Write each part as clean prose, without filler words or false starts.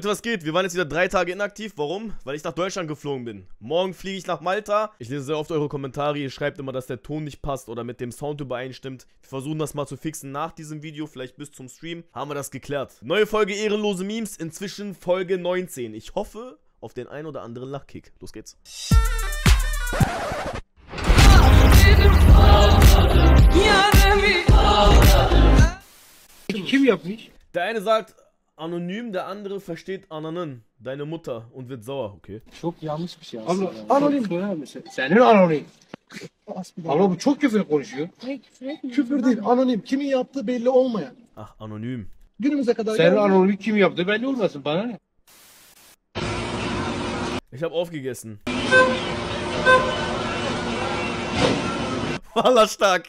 Leute, was geht? Wir waren jetzt wieder 3 Tage inaktiv. Warum? Weil ich nach Deutschland geflogen bin. Morgen fliege ich nach Malta. Ich lese sehr oft eure Kommentare. Ihr schreibt immer, dass der Ton nicht passt oder mit dem Sound übereinstimmt. Wir versuchen das mal zu fixen nach diesem Video, vielleicht bis zum Stream. Haben wir das geklärt. Neue Folge Ehrenlose Memes, inzwischen Folge 19. Ich hoffe auf den ein oder anderen Lachkick. Los geht's. Ich kill mich auf mich. Der eine sagt anonym, der andere versteht Ananen, deine Mutter, und wird sauer, okay? Çok yanlış bir şey aslında. Anonim söyler misin? Senin anonim. Ama bu çok küfür konuşuyor. Küfür değil, anonim. Kimin yaptığı belli olmayan. Ah, anonim. Günümüze kadar... Senin anonim kim yaptığı belli olmasın, bana ne? Ich hab aufgegessen. Valla stark.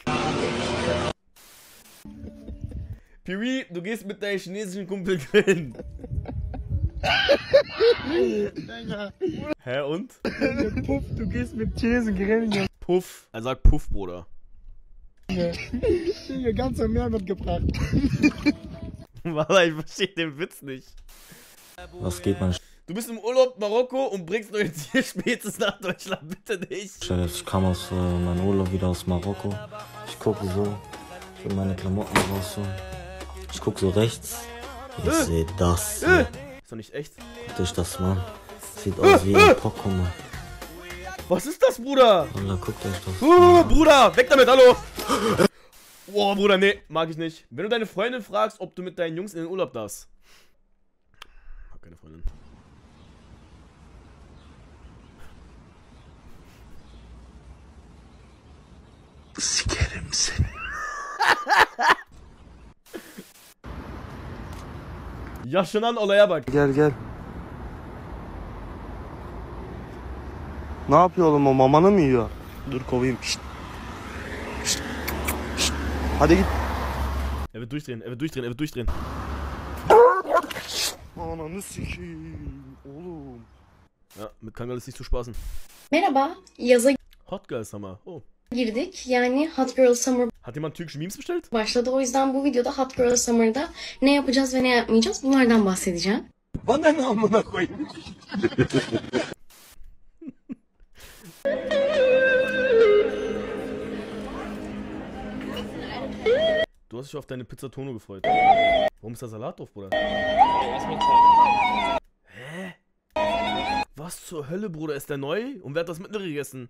Piri, du gehst mit deinem chinesischen Kumpel grillen. Hä, und? Puff, du gehst mit Chinesen grillen. Puff, er sagt Puff, Bruder. Hier ganz am Meer wird gebracht. Walla, ich verstehe den Witz nicht. Was geht, man? Du bist im Urlaub Marokko und bringst neue Tierspezies nach Deutschland, bitte nicht. Ich kam aus meinem Urlaub wieder aus Marokko. Ich gucke so, ich will meine Klamotten rausholen. Ich guck so rechts, ich seh das. Ist doch nicht echt? Guckt euch das mal. Sieht aus wie ein Pokémon. Was ist das, Bruder? Alter, guckt euch das mal. Bruder, weg damit, hallo! Boah, Bruder, nee, mag ich nicht. Wenn du deine Freundin fragst, ob du mit deinen Jungs in den Urlaub darfst. Ich hab keine Freundin. Sie geht im Sinn. Yaşanan olaya bak. Gel gel. Ne yapıyor oğlum, o mamanı mı yiyor? Dur kovayım. Şişt. Şişt. Şişt. Hadi git. Evet duruşturun, evet duruşturun, evet duruşturun. Ananı sikeyim oğlum. Ya, mit Kangal ist nicht zu spaßen. Merhaba, yaza Hot Girl Summer. Oh. Girdik. Yani Hot Girl Summer. Hat jemand türkische Memes bestellt? Başladı. O yüzden bu videoda Hot Girl Summer'da ne yapacağız ve ne yapmayacağız bunlardan bahsedeceğim. Bana ne amına koyayım? Du hast dich auf deine Pizza Tono gefreut. Warum ist da Salat drauf, Bruder? Hä? Was zur Hölle, Bruder? Ist der neu? Und wer hat das mittlere gegessen?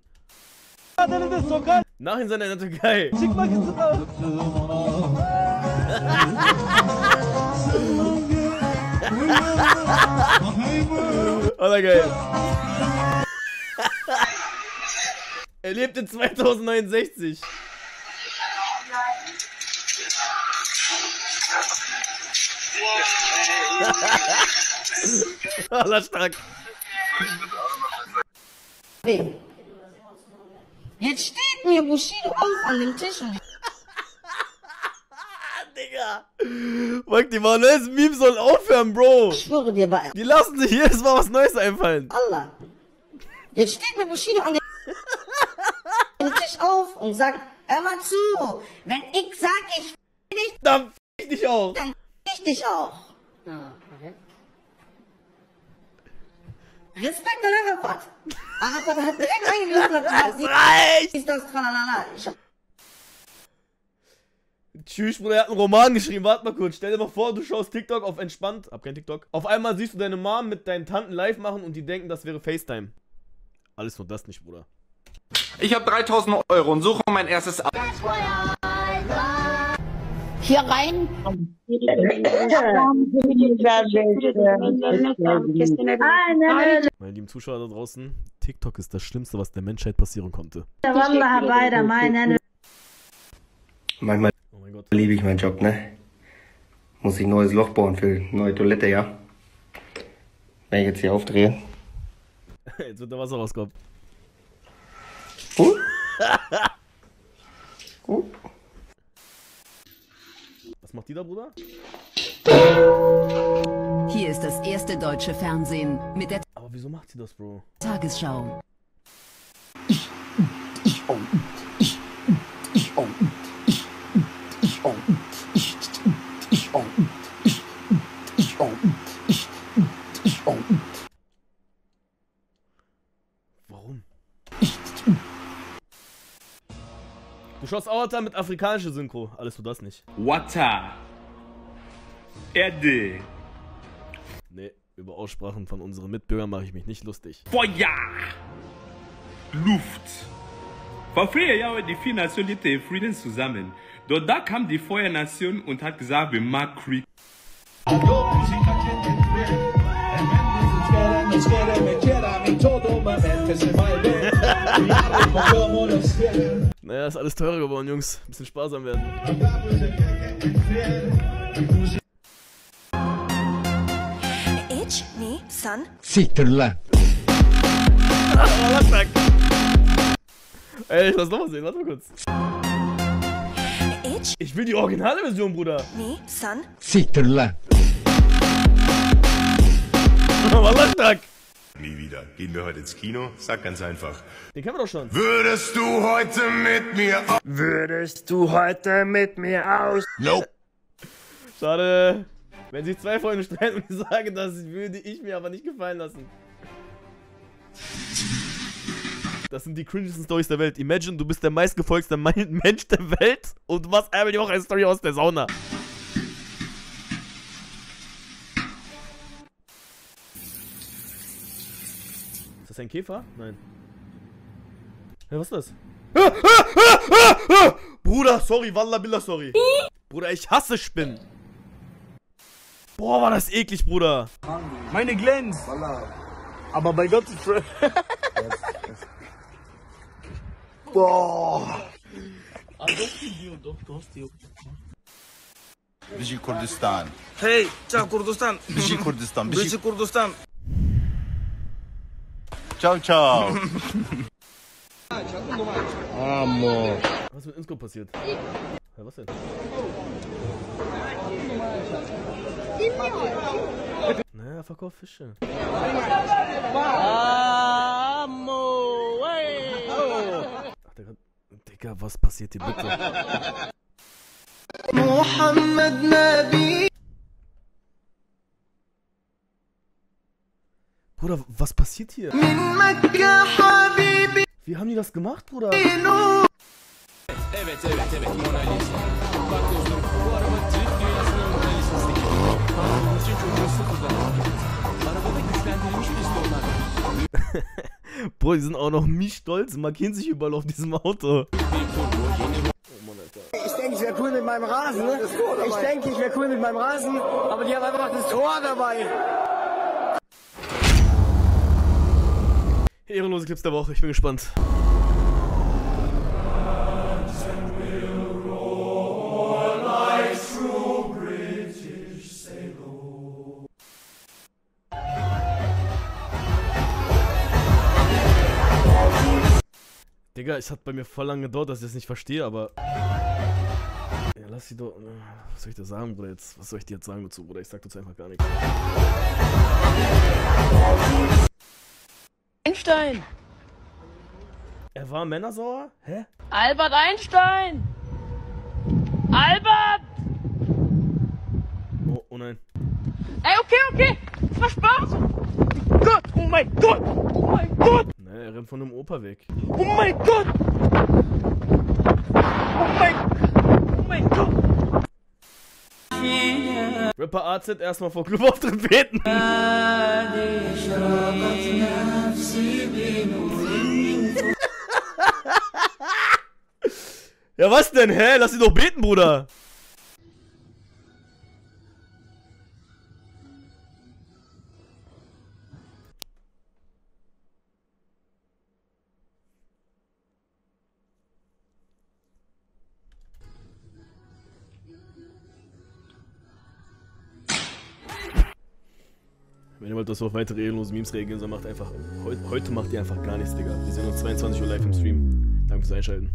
Nachhinein seid ihr in der Türkei. Schick mal Kiste da. Alter, geil. Er lebt in 2069. Alter, stark. Weh. Jetzt steht mir Bushido auf an dem Tisch. Digga. Mag die mal neues Meme soll aufhören, Bro. Ich schwöre dir bei. Die lassen sich jedes Mal was Neues einfallen. Allah. Jetzt steht mir Bushido an dem Tisch auf und sagt, hör mal zu. Wenn ich sag, ich f*** dich, dann f*** ich dich auch. Dann f*** ich dich auch. Ah, okay. Respekt an Arafat. Arafat hat direkt eingeladen. Das reicht. Ist das Tralala. Tschüss, Bruder, er hat einen Roman geschrieben. Warte mal kurz. Stell dir mal vor, du schaust TikTok auf entspannt. Hab kein TikTok. Auf einmal siehst du deine Mom mit deinen Tanten live machen und die denken, das wäre FaceTime. Alles nur das nicht, Bruder. Ich habe 3.000 Euro und suche mein erstes Ab. Hier rein. Meine lieben Zuschauer da draußen, TikTok ist das Schlimmste, was der Menschheit passieren konnte. Manchmal liebe ich meinen Job, ne? Muss ich ein neues Loch bohren für eine neue Toilette, ja? Wenn ich jetzt hier aufdrehe. Jetzt wird da Wasser rauskommen. Gut. Gut. Was macht die da, Bruder? Hier ist das erste deutsche Fernsehen mit der... Aber wieso macht sie das, Bro? Tagesschau. Schloss Auertal mit afrikanischer Synchro. Alles du das nicht. Water. Erde. Nee, über Aussprachen von unseren Mitbürgern mache ich mich nicht lustig. Feuer. Luft. Vor 4 Jahren die 4 Nationen lebten in Frieden zusammen. Doch da kam die Feuernation und hat gesagt, wir machen Krieg. Naja, ist alles teurer geworden, Jungs. Ein bisschen sparsam werden. Ich, me, son. Zitterle. Ey, ich lass nochmal sehen, warte mal kurz. Ich will die originale Version, Bruder. Me, son. Zitterle. Wallachtag. Nie wieder. Gehen wir heute ins Kino? Sag ganz einfach. Den kennen wir doch schon. Würdest du heute mit mir aus? Würdest du heute mit mir aus? Nope. Schade. Wenn sich 2 Freunde streiten und ich sage, das würde ich mir aber nicht gefallen lassen. Das sind die cringesten Storys der Welt. Imagine, du bist der meistgefolgste Mensch der Welt und du machst einmal die Woche eine Story aus der Sauna. Ist das ein Käfer? Nein. Ja, was ist das? Bruder, sorry, Wallah Billah, sorry. Bruder, ich hasse Spinnen. Boah, war das eklig, Bruder. Meine glänzt. Aber bei Gott. Boah. Bishi Kurdistan. Hey, ciao Kurdistan. Bishi Kurdistan. Bishi Kurdistan. Ciao, ciao. Amor. Was ist mit Insko passiert? Ja, was denn? Naja, verkauf Fische. Amor. Ach, Digga, was passiert hier bitte? Mohammed Nabi. Bruder, was passiert hier? Wie haben die das gemacht, Bruder? Bruder, die sind auch noch mies stolz, markieren sich überall auf diesem Auto. Ich denke, ich wäre cool mit meinem Rasen, ne? Ich denke, ich wäre cool mit meinem Rasen, aber die haben einfach das Tor dabei. Ehrenlose Clips der Woche, ich bin gespannt. Digga, es hat bei mir voll lange gedauert, dass ich das nicht verstehe, aber... Ja, lass sie doch... Was soll ich dir sagen, Bruder, jetzt? Was soll ich dir jetzt sagen dazu, Bruder? Ich sag dazu einfach gar nichts. Einstein! Er war männersauer? Hä? Albert Einstein! Albert! Oh, oh nein. Ey, okay, okay! Das war Spaß! Gott! Oh mein Gott! Oh mein Gott! Ne, er rennt von einem Opa weg. Oh mein Gott! Oh mein Gott! Oh mein Gott! Yeah. Rapper AZ erstmal vor Clubauftritt beten! Ja, was denn? Hä? Lass ihn doch beten, Bruder! Wenn ihr wollt, dass wir auf weitere ehrenlose Memes reagieren, dann macht einfach... Heute macht ihr einfach gar nichts, Digga. Wir sehen uns 22 Uhr live im Stream. Danke fürs Einschalten.